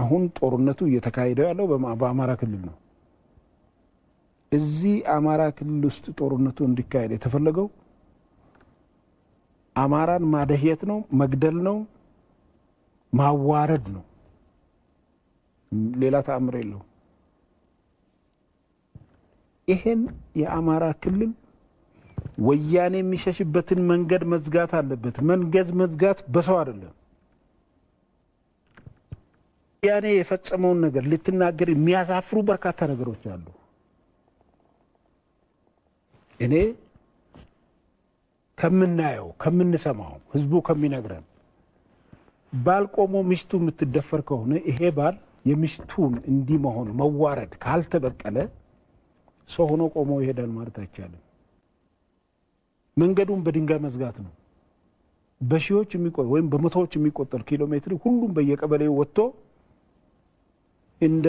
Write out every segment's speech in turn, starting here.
አሁን ጦርነቱ እየተካሄደ ያለው በአማራ ክልል ነው እዚህ አማራ ክልል ውስጥ ጦርነቱ እንዲካሄድ የተፈለገው አማራን ማደህየት ነው መግደል ነው ማዋረድ ነው ሌላ ተአምር የለው ይሄን የአማራ ክልል ወያኔ የሚሸሽበትን መንገድ መዝጋት አለበት መንገድ መዝጋት በሰው አይደለም ያኔ የፈጸመው ነገር ለተናገር የሚያሳፍሩ በርካታ ነገሮች አሉ እኔ ከምናየው ከምንሰማው ህዝቡ ከሚነግረን ባልቆሞ ምሽቱ የምትደፈር ከሆነ ይሄ ባል የምሽቱን እንዲ መሆን መዋረድ ካልተበቀለ ሰው ሆኖ ቆሞ ይሄዳል ማለት አይቻለም መንገዱን በድንጋይ መዝጋት ነው በሺዎች የሚቆይ ወይም በመቶዎች የሚቆጠር ኪሎ ሜትር ሁሉም በየቀበሌው ወጥቶ እንደ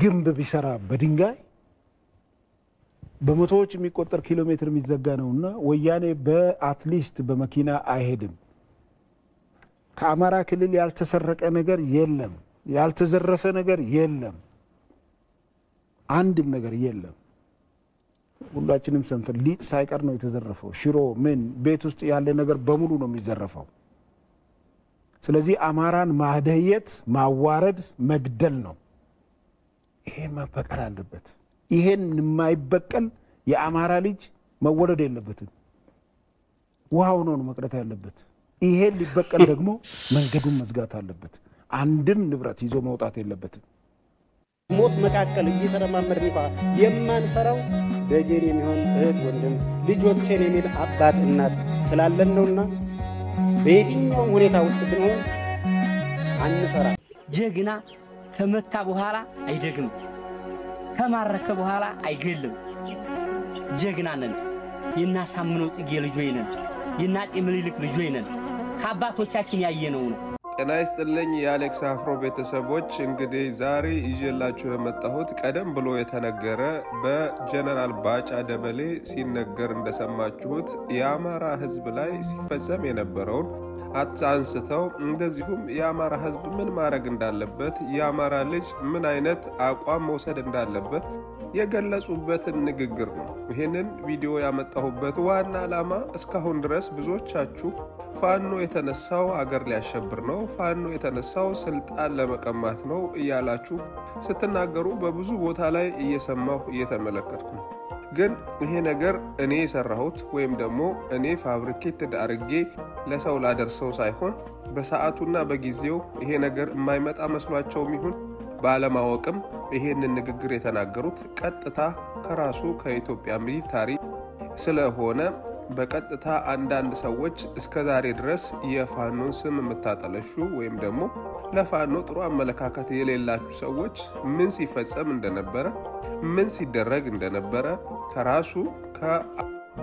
ግንብ ቢሰራ በድንጋይ በመቶዎች የሚቆጠር ኪሎ ሜትር የሚዘጋ ነውና ወያኔ በአትሊስት በመኪና አይሄድም ከአማራ ክልል ያልተሰረቀ ነገር የለም ያልተዘረፈ ነገር የለም አንድም ነገር የለም ሁላችንም ሰምተን ሊጥ ሳይቀር ነው የተዘረፈው ሽሮ ምን ቤት ውስጥ ያለ ነገር በሙሉ ነው የሚዘረፈው ስለዚህ አማራን ማደህየት ማዋረድ መግደል ነው ይሄ መበቀል አለበት ይሄን የማይበቀል የአማራ ልጅ መወለድ የለበትም ዋው ነው መቅረት ያለበት ይሄን ሊበቀል ደግሞ መንገዱን መዝጋት አለበት አንድም ንብረት ይዞ መውጣት የለበትም ሞት መካከለ እየተረማመድን ይባ የማንፈራው ደጀር የሚሆን እህት ወንድም ልጆችን የሚል አባት እናት ስላለን ነውና በየትኛው ሁኔታ ውስጥ ብንሆን አንፈራ ጀግና ከመታ በኋላ አይደግም ከማረከ በኋላ አይገልም ጀግናነን የናሳምነው ጽጌ ልጆይ ነን የናጤ ምልልክ ልጆይ ነን አባቶቻችን ያየነው ነው እና ይስጥልኝ ያሌክስ አፍሮ ቤተሰቦች እንግዲህ ዛሬ ይዤላችሁ የመጣሁት ቀደም ብሎ የተነገረ በጀነራል ባጫ ደበሌ ሲነገር እንደሰማችሁት ያማራ ህዝብ ላይ ሲፈጸም የነበረው አታንስተው እንደዚሁም ያማራ ህዝብ ምን ማረግ እንዳለበት ያማራ ልጅ ምን አይነት አቋም መውሰድ እንዳለበት የገለጹበት ንግግር ነው ይሄንን ቪዲዮ ያመጣሁበት ዋና አላማ እስካሁን ድረስ ብዙዎቻችሁ ፋኖ የተነሳው አገር ሊያሸብር ነው ፋኖ የተነሳው ስልጣን ለመቀማት ነው እያላችሁ ስትናገሩ በብዙ ቦታ ላይ እየሰማሁ እየተመለከትኩ ግን ይሄ ነገር እኔ ሰራሁት ወይም ደግሞ እኔ ፋብሪኬት ተዳርጌ ለሰው ላደርሰው ሳይሆን በሰዓቱና በጊዜው ይሄ ነገር የማይመጣ መስሏቸው ይሁን ባለማወቅም ይሄንን ንግግር የተናገሩት ቀጥታ ከራሱ ከኢትዮጵያ ሚሊታሪ ስለሆነ በቀጥታ አንዳንድ ሰዎች እስከዛሬ ድረስ የፋኖን ስም መታጠለሹ ወይም ደግሞ ለፋኖ ጥሩ አመለካከት የሌላችሁ ሰዎች ምን ሲፈጸም እንደነበረ ምን ሲደረግ እንደነበረ ከራሱ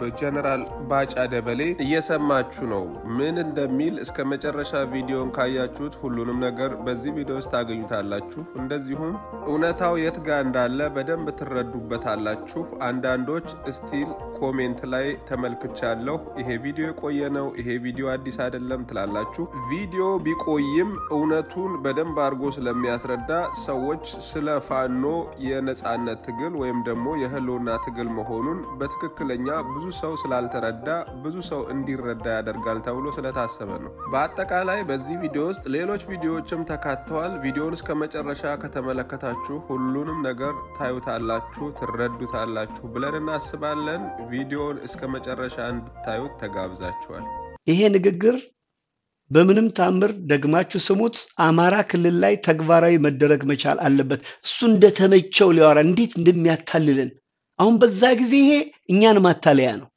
በጀነራል ባጫ ደበሌ እየሰማችሁ ነው ምን እንደሚል እስከመጨረሻ ቪዲዮን ካያችሁት ሁሉንም ነገር በዚህ ቪዲዮ ውስጥ ታገኙታላችሁ እንደዚሁም እውነታው የት ጋር እንዳለ በደንብ ትረዱበታላችሁ አንዳንዶች ስቲል ኮሜንት ላይ ተመልክቻለሁ ይሄ ቪዲዮ የቆየ ነው ይሄ ቪዲዮ አዲስ አይደለም ትላላችሁ ቪዲዮ ቢቆይም እውነቱን በደንብ አርጎ ስለሚያስረዳ ሰዎች ስለፋኖ የነጻነት ትግል ወይም ደግሞ የህልውና ትግል መሆኑን በትክክለኛ ብዙ ሰው ስላልተረዳ ብዙ ሰው እንዲረዳ ያደርጋል ተብሎ ስለታሰበ ነው በአጠቃላይ በዚህ ቪዲዮ ውስጥ ሌሎች ቪዲዮዎችም ተካተዋል ቪዲዮውን እስከመጨረሻ ከተመለከታችሁ ሁሉንም ነገር ታዩታላችሁ ትረዱታላችሁ ብለን እናስባለን ቪዲዮውን እስከመጨረሻ እንድታዩት ተጋብዛችኋል ይሄ ንግግር በምንም ታምር ደግማችሁ ስሙት አማራ ክልል ላይ ተግባራዊ መደረግ መቻል አለበት እሱ እንደተመቸው ሊያወራ እንዴት እንደሚያታልልን አሁን በዛ ጊዜ ይሄ እኛን ማታለያ ነው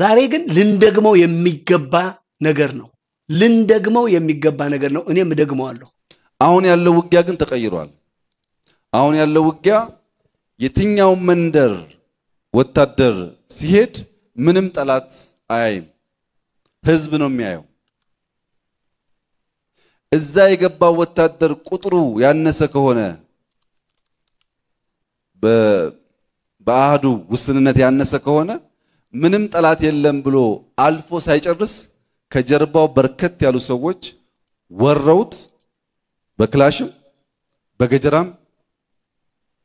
ዛሬ ግን ልንደግመው የሚገባ ነገር ነው ልንደግመው የሚገባ ነገር ነው እኔም ደግመዋለሁ አሁን ያለው ውጊያ ግን ተቀይሯል አሁን ያለው ውጊያ የትኛው መንደር ወታደር ሲሄድ ምንም ጠላት አያይም ህዝብ ነው የሚያየው እዛ የገባው ወታደር ቁጥሩ ያነሰ ከሆነ በአዱ ውስንነት ያነሰ ከሆነ ምንም ጠላት የለም ብሎ አልፎ ሳይጨርስ ከጀርባው በርከት ያሉ ሰዎች ወረውት بكلاشم بججرام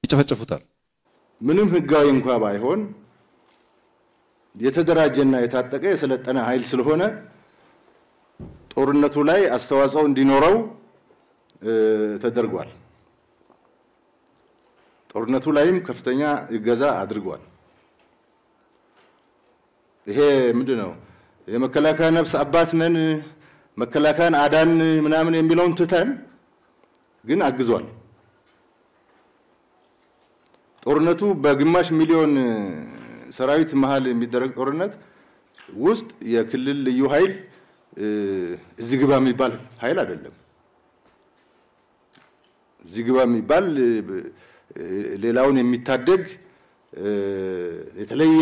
يتفجفوتال منم هجايم كواباي هون يتدرج جنا يتاتك يسلت أنا هايل سلهونا تورنة تولاي أستوازون دينورو تدرجوال تورنة تولايم كفتنيا الجزاء أدرجوال هي مدنو هي مكلا كان نفس أباتنا مكلا كان عدان منامن يميلون تتان جن أجزوال تورنتو بقماش مليون سرايت مهال مدرج تورنت وست يا كل اللي يهيل زجبا مبال هاي لا دلهم زجبا مبال للاون متدج يتلي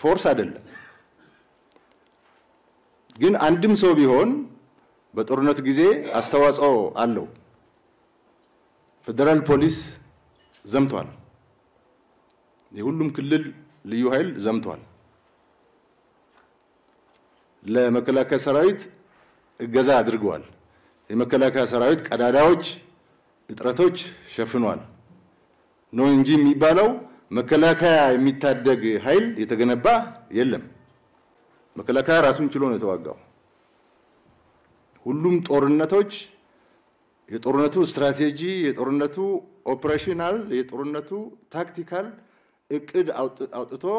فرصة دلهم جن عندهم سو بيهون بتورنت جزء استواز أو علو فدرال بوليس زمتوال يقولهم كل اللي يهيل زمتوال لا مكلاكا سرايت الجزاء درجوال مكلاكا سرايت كداداوج اطراتوج شفنوال نو انجي ميبالو مكلاكا يميتادق هيل يتغنبا يلم مكلاكا راسون تشلون يتواغاو كلهم طورناتوج يتورنتو استراتيجي يتورنتو اوبريشنال يتورنتو تاكتيكال اقد اوطتو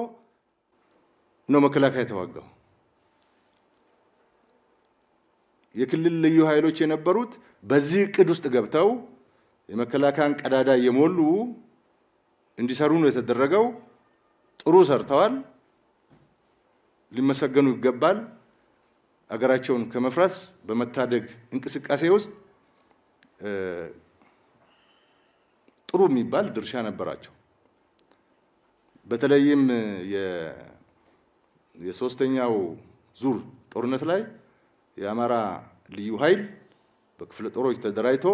نو مكلاكا يتواغاو يكلل ليو هايلوچ ينبروت بزي اقد است غبتاو يمكلاكان قدادا يمولو اندي سارو نو يتدرغاو طرو سرتوال لمسغنو يغبال اغراچون كمفرس بمتادق انقسقاسي وست ጥሩ የሚባል ድርሻ ነበራቸው በተለይም የሶስተኛው ዙር ጦርነት ላይ የአማራ ልዩ ኃይል በክፍለ ጦሮች ተደራጅቶ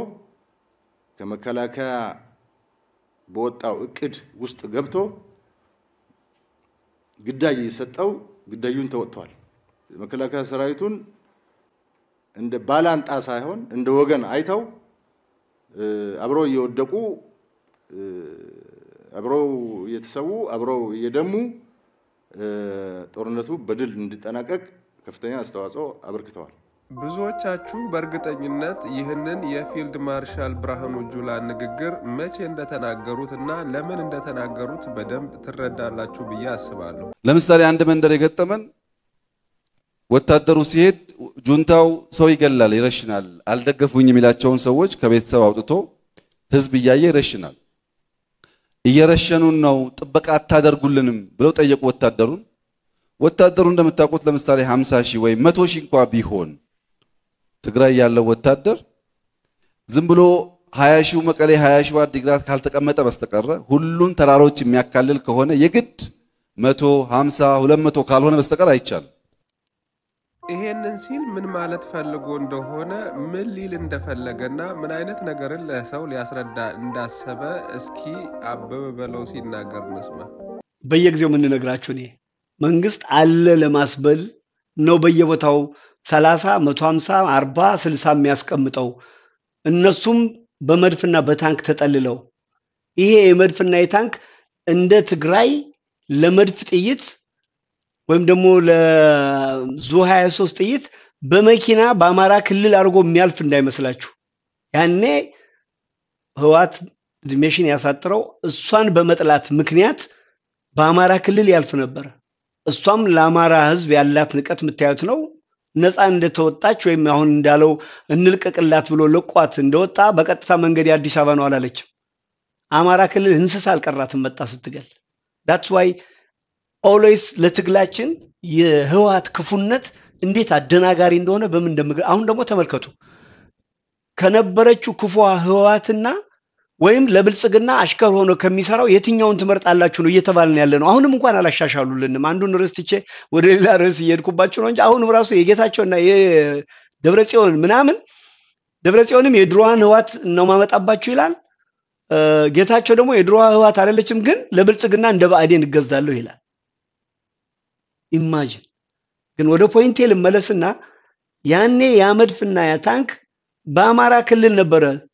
ከመከላከያ በወጣው እቅድ ውስጥ ገብቶ ግዳይ ሰጠው ግዳዩን ተወጥቷል መከላከያ ሰራዊቱን እንደ ባላንጣ ሳይሆን እንደ ወገን አይተው አብሮ እየወደቁ አብሮ እየተሰዉ አብሮ እየደሙ ጦርነቱ በድል እንዲጠናቀቅ ከፍተኛ አስተዋጽኦ አበርክተዋል። ብዙዎቻችሁ በእርግጠኝነት ይህንን የፊልድ ማርሻል ብርሃኑ ጁላ ንግግር መቼ እንደተናገሩትና ለምን እንደተናገሩት በደንብ ትረዳላችሁ ብዬ አስባለሁ። ለምሳሌ አንድ መንደር የገጠመን ወታደሩ ሲሄድ ጁንታው ሰው ይገላል ይረሽናል አልደገፉኝም ይላቸውን ሰዎች ከቤተሰብ አውጥቶ ህዝብ ይያየ ይረሽናል እየረሸኑን ነው ጥበቃ አታደርጉልንም ብለው ጠየቁ ወታደሩን ወታደሩ እንደምታቆት ለምሳሌ 50 ሺህ ወይ 100 ሺህ እንኳን ቢሆን ትግራይ ያለው ወታደር ዝም ብሎ 20 ሺህ መቀሌ 20 ሺህ አዲግራት ካልተቀመጠ በስተቀር ሁሉን ተራሮች የሚያካልል ከሆነ የግድ 150 200 ካልሆነ በስተቀር አይቻልም ይሄንን ሲል ምን ማለት ፈልጎ እንደሆነ ምን ሊል እንደፈለገና ምን አይነት ነገርን ለሰው ሊያስረዳ እንዳሰበ እስኪ አበበ በለው ሲናገር መስማ በየጊዜው ምን ነግራችሁ ነው መንግስት አለ ለማስበል ነው በየቦታው 30 150 40 60 የሚያስቀምጠው እነሱም በመድፍና በታንክ ተጠልለው ይሄ የመድፍና የታንክ እንደ ትግራይ ለመድፍ ጥይት ወይም ደሞ ለዙ 23 ጥይት በመኪና በአማራ ክልል አርጎ የሚያልፍ እንዳይመስላችሁ ያኔ ህዋት ዲሜሽን ያሳጥረው እሷን በመጥላት ምክንያት በአማራ ክልል ያልፍ ነበር እሷም ለአማራ ህዝብ ያላት ንቀት ምታዩት ነው ነፃ እንደተወጣች ወይም አሁን እንዳለው እንልቀቅላት ብሎ ለቋት እንደወጣ በቀጥታ መንገድ አዲስ አበባ ነው አላለችም አማራ ክልል እንስሳ አልቀራትም መጣ ስትገል that's why always ለትግላችን የህዋት ክፉነት እንዴት አደናጋሪ እንደሆነ በምን እንደምግል አሁን ደግሞ ተመልከቱ ከነበረቹ ክፉዋ ህዋትና ወይም ለብልጽግና አሽከር ሆኖ ከሚሰራው የትኛውን ትመርጣላችሁ ነው እየተባልን ያለነው አሁንም እንኳን አላሻሻሉልንም አንዱን ርስቲቼ ወደ ሌላ ርስ እየድኩባችሁ ነው እንጂ አሁንም ራሱ የጌታቸውና የደብረጽዮን ምናምን ደብረጽዮንም የድሮዋን ህዋት ነው ማመጣባችሁ ይላል ጌታቸው ደግሞ የድሮዋ ህዋት አይደለችም ግን ለብልጽግና እንደባአዴን እገዛለሁ ይላል imagine ግን ወደ ፖይንት የለም መለስና ያኔ ያመድፍና ያታንክ በአማራ ክልል ነበረ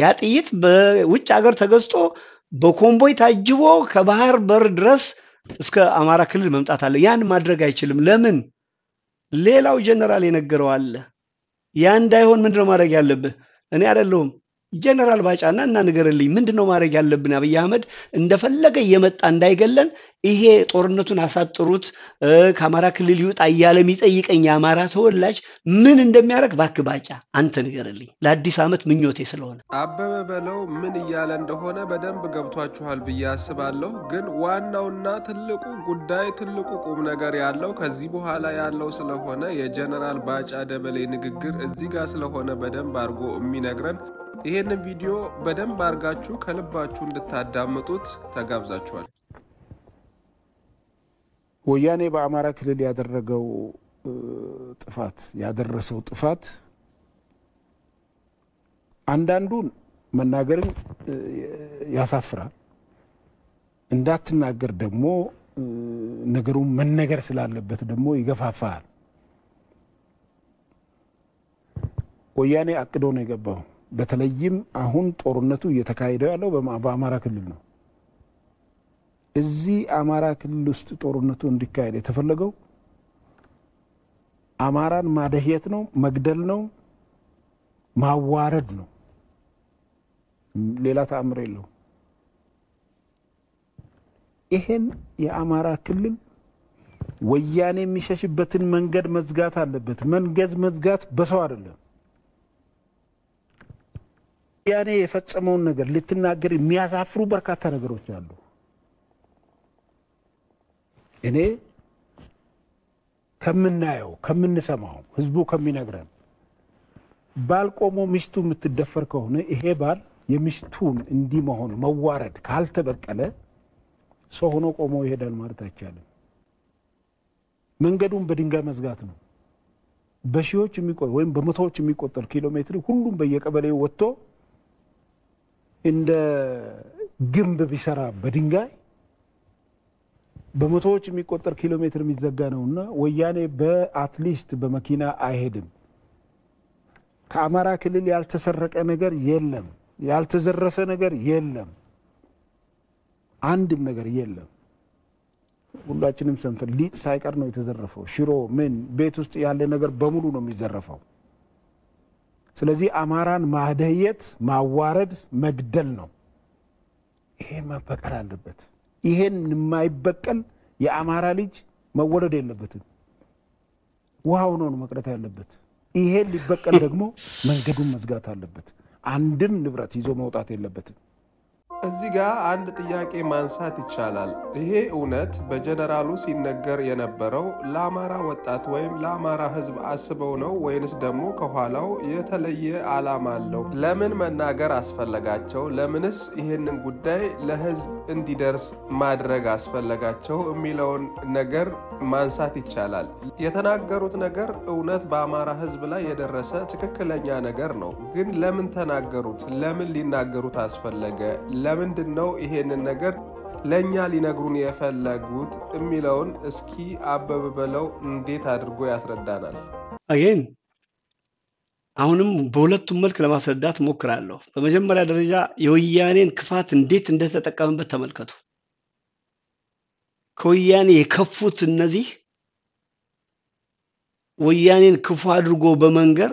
يات يت بوجه أجر تجستو بكمبوي تجوا كبار بردرس اسك أمارة كل الممت أتعلم يان ما درج يشلم لمن ليلا وجنرال ينقروا الله يان دايهون من دنو ما رجال لب أنا أرى لهم جنرال باش أنا ننقر اللي من دنو ما رجال لب نبي أحمد إن دفلا جيمت أن دايقلن إيه طورنتون حساد طروت كأمارة كل اليوت أيال ميت أيك إن يأمارة هو اللاج من إن دم يارك باك باجا أنت نقر اللي لا دي سامت من يوتي سلون أبا بلو من يالن دهونا بدم بقبضوا شو هالبياس بالله جن وانا ونات اللقو قدايت اللقو قوم نقر يالله كذيبو هلا يالله سلهونا يا جنرال باش أدبلي نقر الزيجا سلهونا بدم بارجو أمي نقرن إيه فيديو بدم بارجاتشو خلب باتشون دتادامتوت تجابزاتشون وياني بأمارة كلل يادرقوا طفات يادرسوا طفات عندان دون من ناقرن ياسافرا اندات ناقر دمو ناقرون من ناقر سلال لبت دمو يقفها فار وياني اقدون يقبهو بتليم اهون طورنتو يتكايدو يالو بأمارة كللنو ازي امارا كلل ውስጥ ጦርነቱ እንዲካሄድ የተፈለገው አማራን ማደህየት ነው መግደል ነው ማዋረድ ነው ሌላ ተአምር የለው ይሄን የአማራ ክልል ወያኔ የሚሸሽበትን መንገድ መዝጋት አለበት መንገድ መዝጋት በሰው አይደለም ያኔ የፈጸመውን ነገር ልትናገር የሚያሳፍሩ በርካታ ነገሮች አሉ እኔ ከምናየው ከምንሰማው ህዝቡ ከሚነግረን ባልቆሞ ምሽቱ ምትደፈር ከሆነ ይሄ ባል የምሽቱን እንዲ መሆን መዋረድ ካልተበቀለ ሰው ሆኖ ቆሞ ይሄዳል ማለት አይቻለም መንገዱን በድንጋይ መዝጋት ነው በሺዎች የሚቆይ ወይም በመቶዎች የሚቆጠር ኪሎ ሜትር ሁሉም በየቀበሌው ወጥቶ እንደ ግንብ ቢሰራ በድንጋይ በመቶዎች የሚቆጠር ኪሎ ሜትር የሚዘጋ ነውና ወያኔ በአትሊስት በመኪና አይሄድም ከአማራ ክልል ያልተሰረቀ ነገር የለም ያልተዘረፈ ነገር የለም አንድም ነገር የለም ሁላችንም ሰምተን ሊጥ ሳይቀር ነው የተዘረፈው ሽሮ ምን ቤት ውስጥ ያለ ነገር በሙሉ ነው የሚዘረፈው ስለዚህ አማራን ማደህየት ማዋረድ መግደል ነው ይሄ መበቀል አለበት ይሄን የማይበቀል የአማራ ልጅ መወለድ የለበትም ዋው ነው መቅረት ያለበት ይሄን ሊበቀል ደግሞ መንገዱን መዝጋት አለበት አንድም ንብረት ይዞ መውጣት የለበትም እዚህ ጋር አንድ ጥያቄ ማንሳት ይቻላል ይሄ እውነት በጀነራሉ ሲነገር የነበረው ለአማራ ወጣት ወይም ለአማራ ህዝብ አስበው ነው ወይስ ደግሞ ከኋላው የተለየ ዓላማ አለው ለምን መናገር አስፈልጋቸው ለምንስ ይሄንን ጉዳይ ለህዝብ እንዲደርስ ማድረግ አስፈልጋቸው የሚለውን ነገር ማንሳት ይቻላል የተናገሩት ነገር እውነት በአማራ ህዝብ ላይ የደረሰ ትክክለኛ ነገር ነው ግን ለምን ተናገሩት ለምን ሊናገሩት አስፈልገ ለምንድነው ይሄንን ነገር ለኛ ሊነግሩን የፈለጉት እሚለውን እስኪ አበበበለው እንዴት አድርጎ ያስረዳናል አገን አሁንም በሁለቱም መልክ ለማስረዳት ሞክራለሁ በመጀመሪያ ደረጃ የወያኔን ክፋት እንዴት እንደተጠቀመበት ተመልከቱ ከወያኔ የከፉት እነዚህ ወያኔን ክፉ አድርጎ በመንገር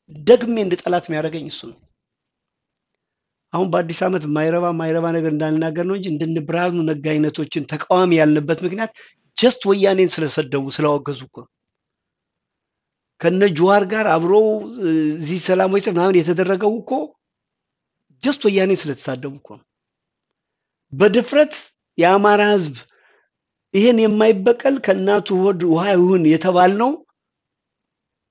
ደግሜ እንደ ጠላት የሚያደርገኝ እሱ ነው أون بعد سامت مايروا نقدر نالنا جندن براد ونقعينا توجين ثك آم يالنبت مكنات just ويانين سلسلة وسلاق جزوكا كأن جواركار أبرو زي سلام ويسب نامن يتدرج وكو just ويانين سلسلة وكو بدفرت يا مارازب إيه نيم يبكل كأن توود وها هون يتوالنو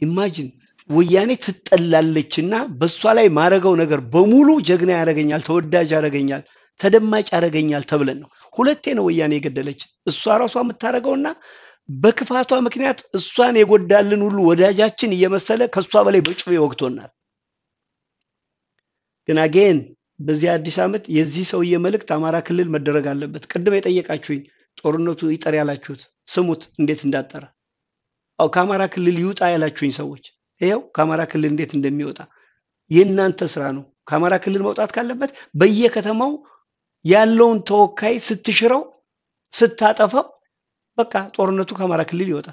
imagine ويعني تتلالليشنا بس ولاي مارجعو نقدر بمولو جغني عرقينيال ثودة جارقينيال ثدماج عرقينيال ثبلنو خلتين ويعني قدرلش السوارة سوام تارجعونا بكفاتو أمكنيات السوان يقول دالن ولو وداجاتشين يمسألة خصوا ولاي بتشوفي وقتونا كنا جين بزيادة سامت يزيد سوية ملك تامارا كل المدرجال بتقدم يتأيك أشوي تورنو توي تريالا شوت سموت نديت نداتر أو كامارا كل اليوت أيلا شوين سويت أيوه كاميرا كل اللي تندمي وده ينن تسرانو كاميرا كل الموتات كلبت بيجي كتماو ياللون توكاي ست شراو ست هاتفه بكا تورنتو كاميرا كل اللي وده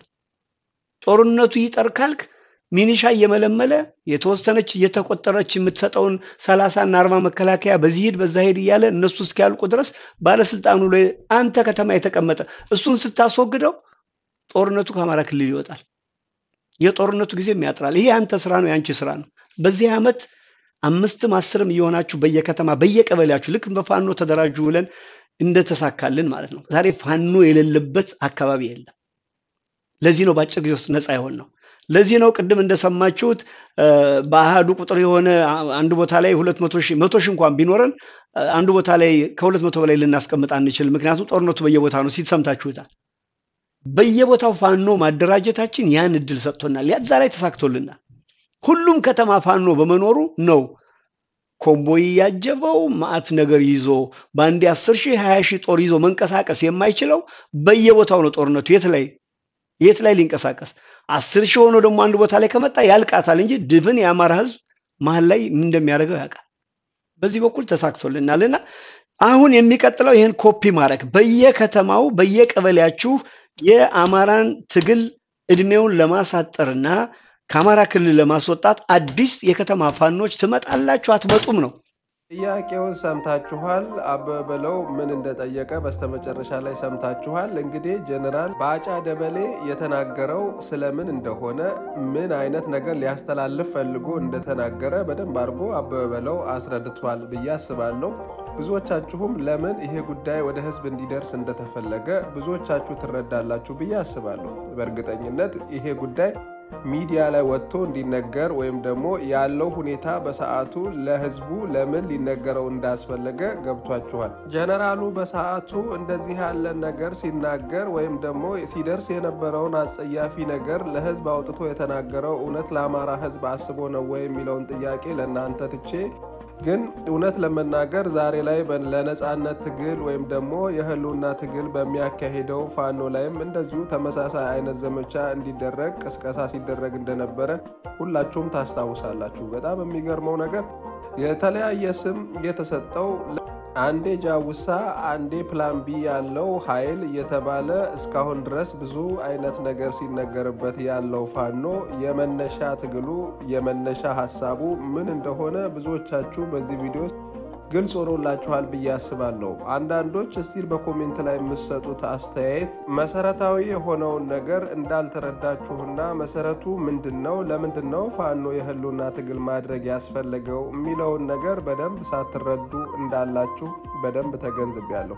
تورنتو يتركالك مينش هاي ململة يتوسطنش يتقطرش متساتون سلاسة نارما مكلاكيا بزيد بزهير ياله نصوص كيال قدرس بارسلت أنو لي أنت كتما يتكمته السون ست تاسوق جداو تورنتو كاميرا كل اللي وده يتورن تجزي مياترال هي أنت سرانو يعني كسرانو بزيامة أمست مصر ميونا شو بيجك تما بيجك أوليا شو لكن بفانو تدرجولن إند تساكلن مارسنا زاري فانو إلى اللبت أكوابي إلا لازينو باتشك جوس ناس أيهونو لازينو قدم إند سماجود باها دو كتري هون عندو بثالي هولت متوشيم قام بينورن عندو بثالي كولت متوالي للناس كم تاني شل مكناتو تورنو تبيجو بثانو سيد سمتاجودا بيجوا تفانو ما درجة هاتين يعني الدل ساتونا ليات زاريت ساكتولنا كلهم كتما فانو بمنورو نو كومبوي يجفاو ما أتنجريزو باندي أسرشي هاشي توريزو من كساكس يماي يشلو بيجوا تاونو تورنو يتلاي لين كساكس أسرشي هونو دم ماندو بثالي كمتا يال كاتالين جي دفن يا مرهز مهلاي من دم يارجوا هكا بس يبقى كل تساكتولنا لنا أهون يمي كتلو يهن كوبي مارك بيجوا كتماو بيجوا أولياتشوف يه آماران تقل ادميون لما ساترنا كامارا كل لما سوتات عديس يكتا مافانوش تمت الله شوات بطمنو ጥያቄውን ሰምታችኋል አበበለው ምን እንደጠየቀ በስተመጨረሻ ላይ ሰምታችኋል እንግዲህ ጀነራል ባጫ ደበሌ የተናገረው ስለምን እንደሆነ ምን አይነት ነገር ሊያስተላልፍ ፈልጎ እንደተናገረ በደንብ አርጎ አበበለው አስረድቷል በያስባለው ብዙዎቻችሁም ለምን ይሄ ጉዳይ ወደ ህዝብ እንዲደርስ እንደተፈለገ ብዙዎቻችሁ ትረዳላችሁ በያስባለው በእርግጠኝነት ይሄ ጉዳይ ሚዲያ ላይ ወጥቶ እንዲነገር ወይም ደግሞ ያለው ሁኔታ በሰዓቱ ለህዝቡ ለምን ሊነገረው እንዳስፈልገ ገብቷቸዋል ጀነራሉ በሰዓቱ እንደዚህ ያለ ነገር ሲናገር ወይም ደግሞ ሲደርስ የነበረውን አጸያፊ ነገር ለህዝብ አውጥቶ የተናገረው እውነት ለአማራ ህዝብ አስቦ ነው ወይ የሚለውን ጥያቄ ለእናንተ ትቼ ግን እውነት ለመናገር ዛሬ ላይ ለነጻነት ትግል ወይም ደግሞ የህልውና ትግል በሚያካሄደው ፋኖ ላይም እንደዚሁ ተመሳሳይ አይነት ዘመቻ እንዲደረግ ቅስቀሳ ሲደረግ እንደነበረ ሁላችሁም ታስታውሳላችሁ በጣም የሚገርመው ነገር የተለያየ ስም የተሰጠው አንዴ ጃውሳ አንዴ ፕላን ቢ ያለው ኃይል የተባለ እስካሁን ድረስ ብዙ አይነት ነገር ሲነገርበት ያለው ፋኖ የመነሻ ትግሉ የመነሻ ሐሳቡ ምን እንደሆነ ብዙዎቻችሁ በዚህ ቪዲዮ ግልጽ ሆኖላችኋል ብዬ አስባለሁ አንዳንዶች እስቲል በኮሜንት ላይ መስጠቱት አስተያየት መሰረታዊ የሆነው ነገር እንዳልተረዳችሁና መሰረቱ ምንድነው ለምንድነው ፋኖ የህልውና ትግል ማድረግ ያስፈልገው የሚለው ነገር በደንብ ሳትረዱ እንዳላችሁ በደንብ ተገንዝባለሁ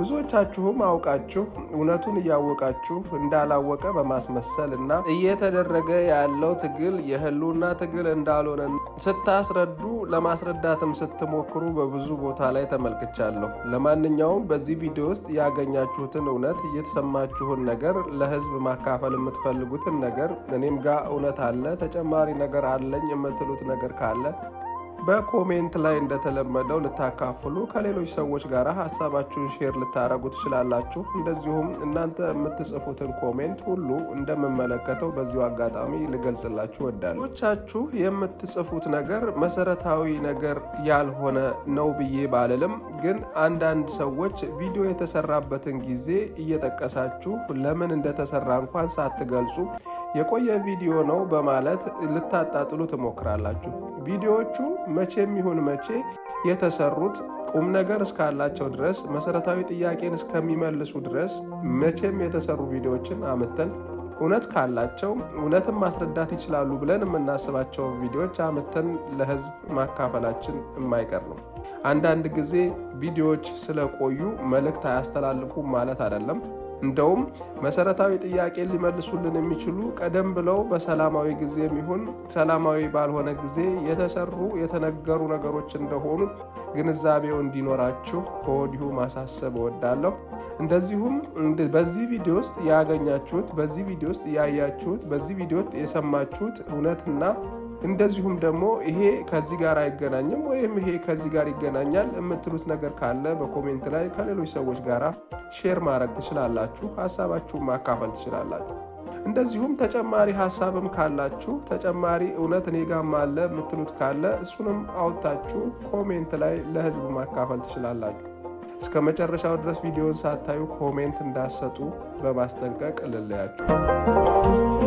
ብዙዎቻችሁም አውቃችሁ እውነቱን ያወቃችሁ እንዳላወቀ በማስመሰልና እየተደረገ ያለው ትግል የህልውና ትግል እንዳልሆነ ስታስረዱ ለማስረዳትም ስትሞክሩ ብዙ ቦታ ላይ ተመልክቻለሁ ለማንኛውም በዚህ ቪዲዮ ውስጥ ያገኛችሁትን እውነት እየተሰማችሁን ነገር ለህዝብ ማካፈል የምትፈልጉትን ነገር እኔም ጋር እውነት አለ ተጨማሪ ነገር አለኝ የምትሉት ነገር ካለ በኮሜንት ላይ እንደተለመደው ልታካፍሉ ከሌሎች ሰዎች ጋር ሐሳባችሁን ሼር ልታረጉት ትችላላችሁ እንደዚሁም እናንተ የምትጽፉትን ኮሜንት ሁሉ እንደምመለከተው በዚሁ አጋጣሚ ልገልጽላችሁ ወዳለሁ ወቻችሁ የምትጽፉት ነገር መሰረታዊ ነገር ያልሆነ ነው ብዬ ባለለም ግን አንዳንድ ሰዎች ቪዲዮ የተሰራበትን ጊዜ እየተቀሳችሁ ለምን እንደተሰራ እንኳን ሳትገልጹ يكوية فيديو نو بمالات لتاتاتلو تموكرالاجو فيديوچو مچه ميهون مچه يتسرّت قمناغر اسكالاچو درس مسراتاوي طياقين اسكميملسو درس مچه يتسرّو فيديوچن عامتن እውነት ካላቸው እውነትም ማስረዳት ይችላሉ ብለን እናስባቸው ቪዲዮዎች አመተን ለህዝብ ማካፈላችን የማይቀር ነው። አንዳንድ ጊዜ ቪዲዮዎች ስለቆዩ መልእክት አያስተላልፉ ማለት አይደለም። እንደውም መሰረታዊ ጥያቄ ሊመልሱልን የሚችሉ ቀደም ብለው በሰላማዊ ጊዜ የሚሆን ሰላማዊ ባልሆነ ጊዜ የተሰሩ የተነገሩ ነገሮች እንደሆኑ ግንዛቤው እንዲኖራችሁ ኮዲሁ ማሳሰብ ወዳለሁ። እንደዚሁም በዚህ ቪዲዮ ውስጥ ያገኛችሁት በዚህ ቪዲዮ ውስጥ ያያችሁት በዚህ ቪዲዮ ውስጥ የሰማችሁት እውነትና እንደዚሁም ደግሞ ይሄ ከዚህ ጋር አይገናኝም ወይም ይሄ ከዚህ ጋር ይገናኛል እምትሉት ነገር ካለ በኮሜንት ላይ ከሌሎች ሰዎች ጋራ ሼር ማድረግ ትችላላችሁ፣ ሐሳባችሁን ማካፈል ትችላላችሁ። እንደዚሁም ተጨማሪ ሐሳብም ካላችሁ ተጨማሪ እውነት እኔጋም አለ እምትሉት ካለ እሱንም አውጣችሁ ኮሜንት ላይ ለህዝብ ማካፈል ትችላላችሁ። እስከመጨረሻው ድረስ ቪዲዮውን ሳታዩ ኮሜንት እንዳሰጡ በማስተንቀቅ ልላችሁ።